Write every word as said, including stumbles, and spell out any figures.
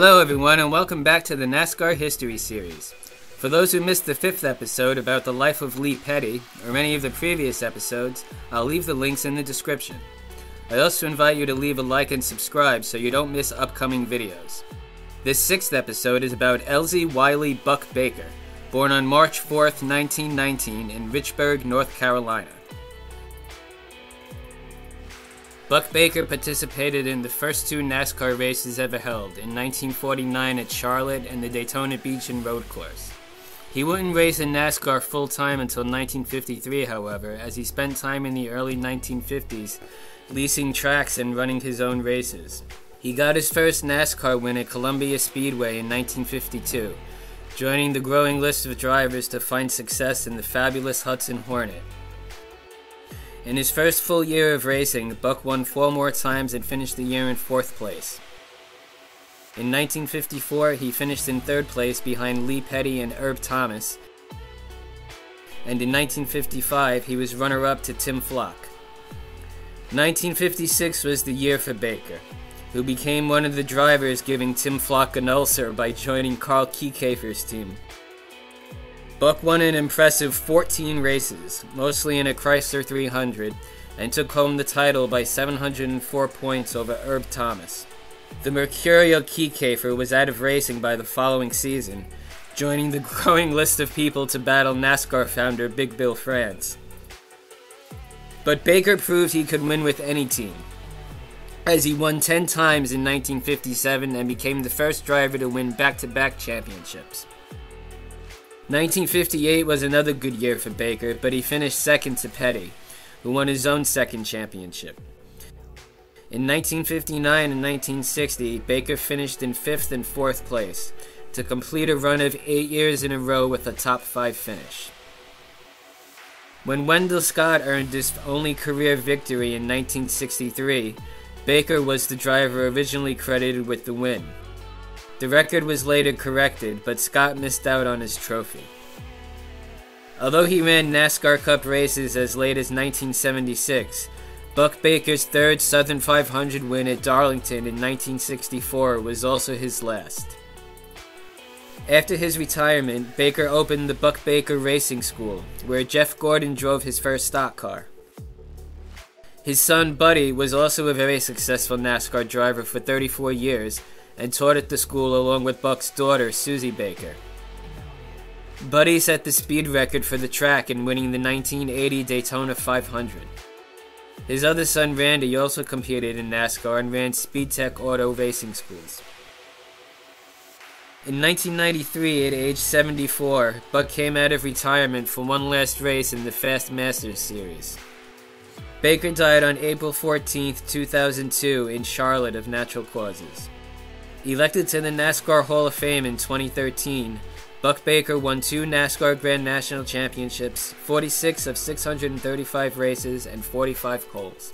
Hello everyone and welcome back to the NASCAR History Series. For those who missed the fifth episode about the life of Lee Petty, or many of the previous episodes, I'll leave the links in the description. I also invite you to leave a like and subscribe so you don't miss upcoming videos. This sixth episode is about Elzie Wiley Buck Baker, born on March fourth, nineteen nineteen in Richburg, North Carolina. Buck Baker participated in the first two NASCAR races ever held in nineteen forty-nine at Charlotte and the Daytona Beach and Road Course. He wouldn't race in NASCAR full-time until nineteen fifty-three, however, as he spent time in the early nineteen fifties leasing tracks and running his own races. He got his first NASCAR win at Columbia Speedway in nineteen fifty-two, joining the growing list of drivers to find success in the fabulous Hudson Hornet. In his first full year of racing, Buck won four more times and finished the year in fourth place. In nineteen fifty-four, he finished in third place behind Lee Petty and Herb Thomas, and in nineteen fifty-five, he was runner-up to Tim Flock. nineteen fifty-six was the year for Baker, who became one of the drivers giving Tim Flock an ulcer by joining Carl Kiekefer's team. Buck won an impressive fourteen races, mostly in a Chrysler three hundred, and took home the title by seven hundred four points over Herb Thomas. The mercurial Kiekefer was out of racing by the following season, joining the growing list of people to battle NASCAR founder Big Bill France. But Baker proved he could win with any team, as he won ten times in nineteen fifty-seven and became the first driver to win back-to-back championships. nineteen fifty-eight was another good year for Baker, but he finished second to Petty, who won his own second championship. In nineteen fifty-nine and nineteen sixty, Baker finished in fifth and fourth place, to complete a run of eight years in a row with a top five finish. When Wendell Scott earned his only career victory in nineteen sixty-three, Baker was the driver originally credited with the win. The record was later corrected, but Scott missed out on his trophy. Although he ran NASCAR Cup races as late as nineteen seventy-six, Buck Baker's third Southern five hundred win at Darlington in nineteen sixty-four was also his last. After his retirement, Baker opened the Buck Baker Racing School, where Jeff Gordon drove his first stock car. His son Buddy was also a very successful NASCAR driver for thirty-four years, and taught at the school along with Buck's daughter, Susie Baker. Buddy set the speed record for the track in winning the nineteen eighty Daytona five hundred. His other son, Randy, also competed in NASCAR and ran Speedtech Auto racing schools. In nineteen ninety-three, at age seventy-four, Buck came out of retirement for one last race in the Fast Masters series. Baker died on April fourteenth, two thousand two in Charlotte of natural causes. Elected to the NASCAR Hall of Fame in twenty thirteen, Buck Baker won two NASCAR Grand National Championships, forty-six of six hundred thirty-five races, and forty-five poles.